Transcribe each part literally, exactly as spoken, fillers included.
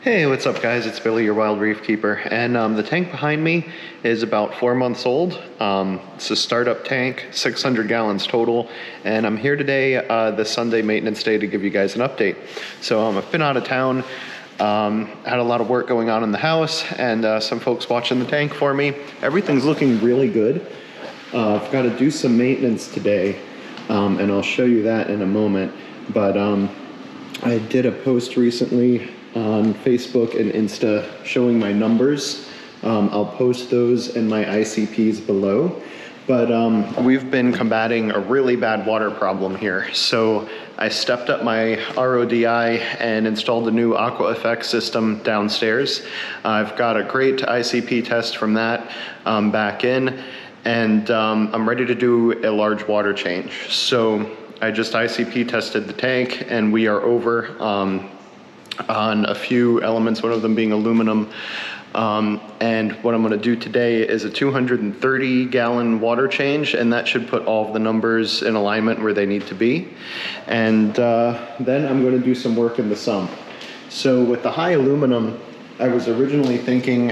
Hey, what's up guys, it's Billy, your wild reef keeper, and um, the tank behind me is about four months old. Um, it's a startup tank, six hundred gallons total, and I'm here today, uh, the Sunday maintenance day, to give you guys an update. So um, I've been out of town, um, had a lot of work going on in the house, and uh, some folks watching the tank for me. Everything's looking really good. Uh, I've got to do some maintenance today, um, and I'll show you that in a moment, but um, I did a post recently on Facebook and Insta showing my numbers. Um, I'll post those and my I C Ps below. But um, we've been combating a really bad water problem here. So I stepped up my R O D I and installed the new AquaFX system downstairs. Uh, I've got a great I C P test from that um, back in, and um, I'm ready to do a large water change. So I just I C P tested the tank, and we are over um, on a few elements, one of them being aluminum. Um, and what I'm going to do today is a two hundred thirty gallon water change, and that should put all of the numbers in alignment where they need to be. And uh, then I'm going to do some work in the sump. So with the high aluminum, I was originally thinking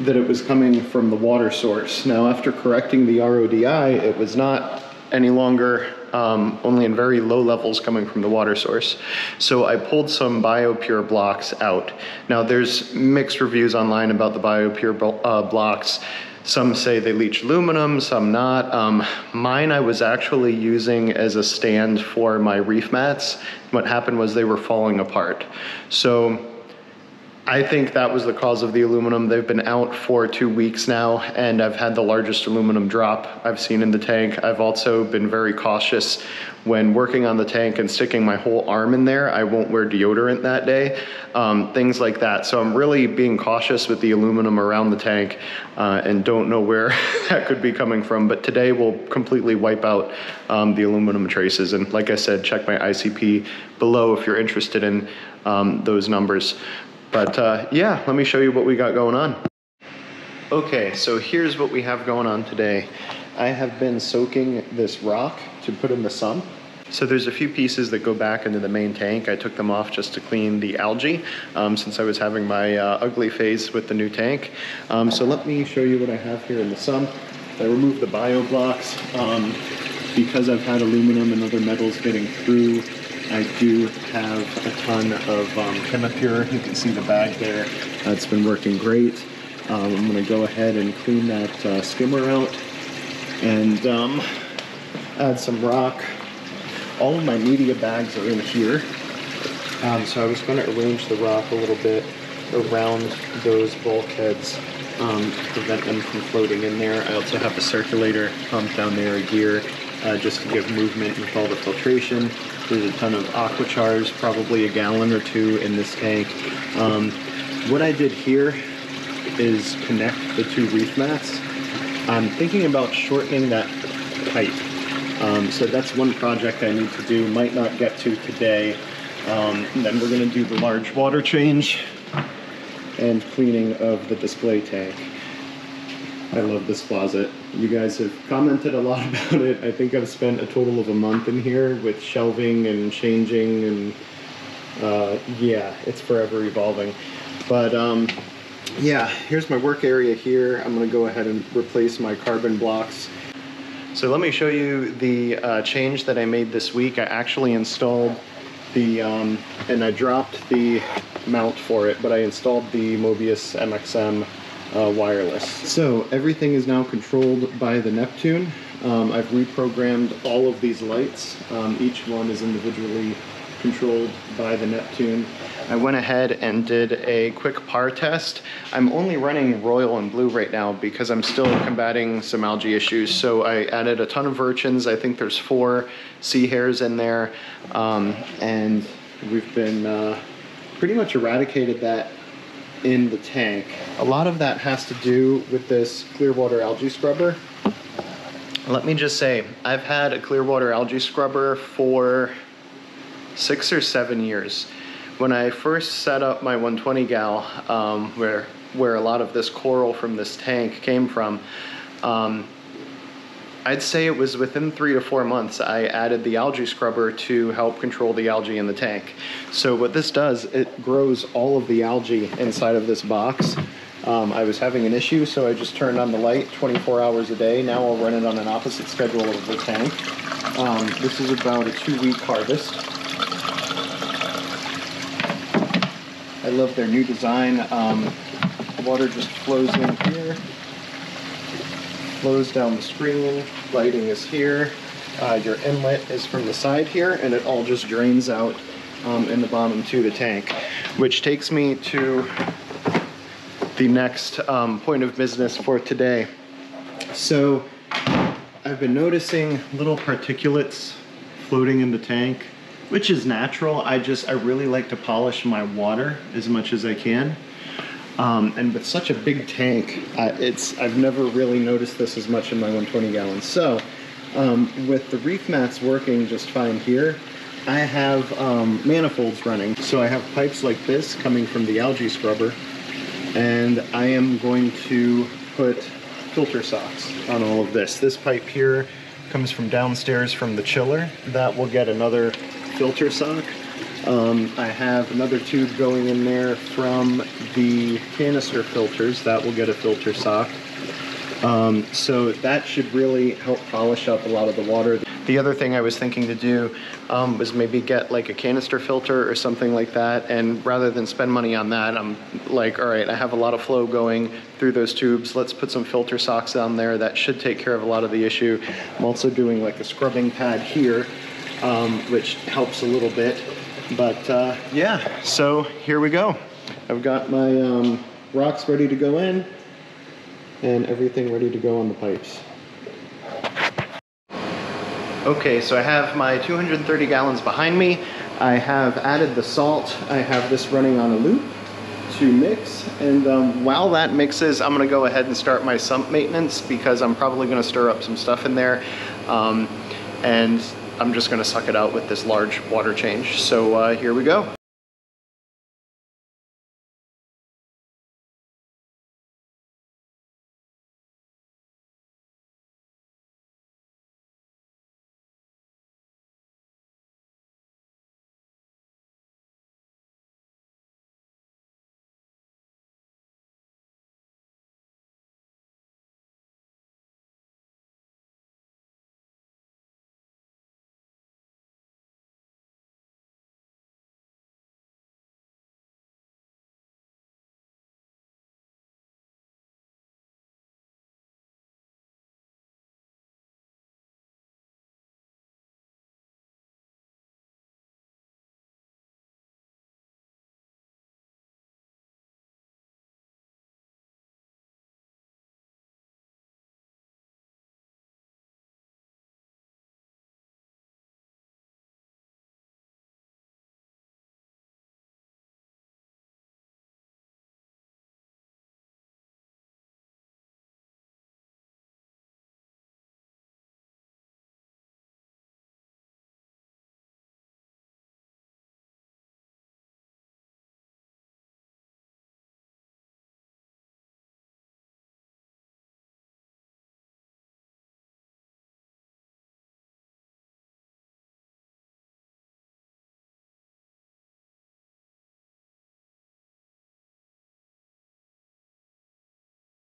that it was coming from the water source. Now, after correcting the R O D I, it was not any longer, um, only in very low levels coming from the water source. So I pulled some BioPure blocks out. Now, there's mixed reviews online about the BioPure uh, blocks. Some say they leach aluminum, some not. Um, mine I was actually using as a stand for my reef mats. What happened was they were falling apart. So I think that was the cause of the aluminum. They've been out for two weeks now, and I've had the largest aluminum drop I've seen in the tank. I've also been very cautious when working on the tank and sticking my whole arm in there. I won't wear deodorant that day, um, things like that. So I'm really being cautious with the aluminum around the tank, uh, and don't know where that could be coming from. But today we'll completely wipe out um, the aluminum traces. And like I said, check my I C P below if you're interested in um, those numbers. But uh, yeah, let me show you what we got going on. Okay, so here's what we have going on today. I have been soaking this rock to put in the sump. So there's a few pieces that go back into the main tank. I took them off just to clean the algae um, since I was having my uh, ugly phase with the new tank. Um, so let me show you what I have here in the sump. I removed the bio blocks um, because I've had aluminum and other metals getting through. I do have a ton of um, Chemipure. You can see the bag there. Uh, it's been working great. Um, I'm going to go ahead and clean that uh, skimmer out and um, add some rock. All of my media bags are in here. Um, so I was going to arrange the rock a little bit around those bulkheads um, to prevent them from floating in there. I also have a circulator pump down there, a gear, uh, just to give movement with all the filtration. There's a ton of aquachars, probably a gallon or two in this tank. Um, what I did here is connect the two reef mats. I'm thinking about shortening that pipe. Um, so that's one project I need to do, might not get to today. Um, and then we're gonna do the large water change and cleaning of the display tank. I love this closet. You guys have commented a lot about it. I think I've spent a total of a month in here with shelving and changing, and uh, yeah, it's forever evolving. But um, yeah, here's my work area here. I'm gonna go ahead and replace my carbon blocks. So let me show you the uh, change that I made this week. I actually installed the, um, and I dropped the mount for it, but I installed the Mobius M X M Uh, wireless. So everything is now controlled by the Neptune. Um, I've reprogrammed all of these lights. Um, each one is individually controlled by the Neptune. I went ahead and did a quick P A R test. I'm only running royal and blue right now because I'm still combating some algae issues. So I added a ton of urchins. I think there's four sea hares in there. Um, and we've been uh, pretty much eradicated that in the tank. A lot of that has to do with this Clearwater algae scrubber. Let me just say, I've had a Clearwater algae scrubber for six or seven years. When I first set up my one twenty gal, um, where, where a lot of this coral from this tank came from, um, I'd say it was within three to four months I added the algae scrubber to help control the algae in the tank. So what this does, it grows all of the algae inside of this box. Um, I was having an issue, so I just turned on the light twenty-four hours a day. Now I'll run it on an opposite schedule of the tank. Um, this is about a two-week harvest. I love their new design. Um, the water just flows in here, flows down the screen, lighting is here, uh, your inlet is from the side here, and it all just drains out um, in the bottom to the tank, which takes me to the next um, point of business for today. So I've been noticing little particulates floating in the tank, which is natural. I just, I really like to polish my water as much as I can. Um, and with such a big tank, uh, it's I've never really noticed this as much in my one hundred twenty gallons. So um, with the reef mats working just fine here, I have um, manifolds running. So I have pipes like this coming from the algae scrubber, and I am going to put filter socks on all of this. This pipe here comes from downstairs from the chiller. That will get another filter sock. Um, I have another tube going in there from the canister filters. That will get a filter sock. Um, so that should really help polish up a lot of the water. The other thing I was thinking to do um, was maybe get like a canister filter or something like that. And rather than spend money on that, I'm like, all right, I have a lot of flow going through those tubes. Let's put some filter socks on there. That should take care of a lot of the issue. I'm also doing like a scrubbing pad here, um, which helps a little bit. But uh, yeah, so here we go. I've got my um, rocks ready to go in and everything ready to go on the pipes. Okay, so I have my two hundred thirty gallons behind me. I have added the salt. I have this running on a loop to mix. And um, while that mixes, I'm gonna go ahead and start my sump maintenance because I'm probably gonna stir up some stuff in there. Um, and I'm just gonna suck it out with this large water change. So uh, here we go.